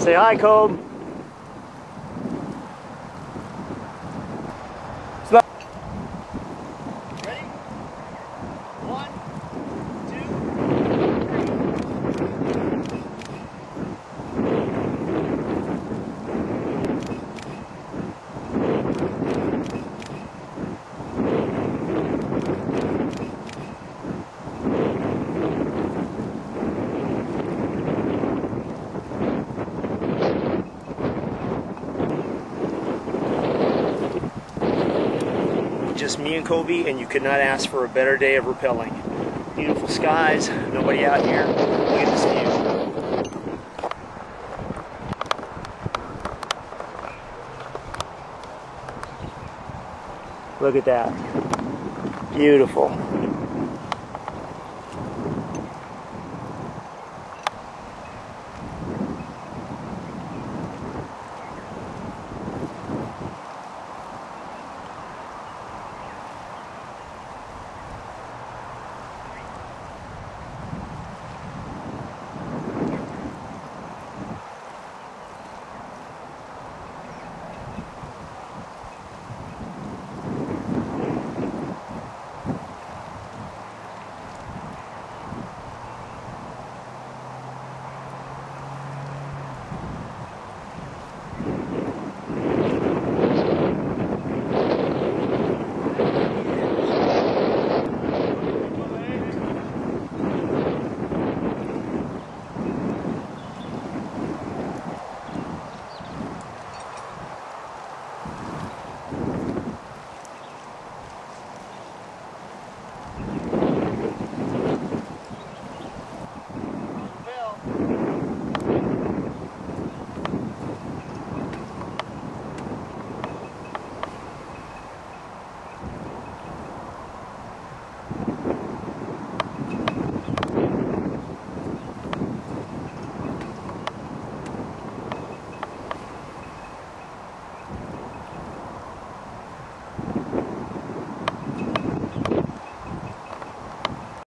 Say hi, Cobe. Just me and Coby, and you could not ask for a better day of rappelling. Beautiful skies, nobody out here. Look at this view. Look at that. Beautiful.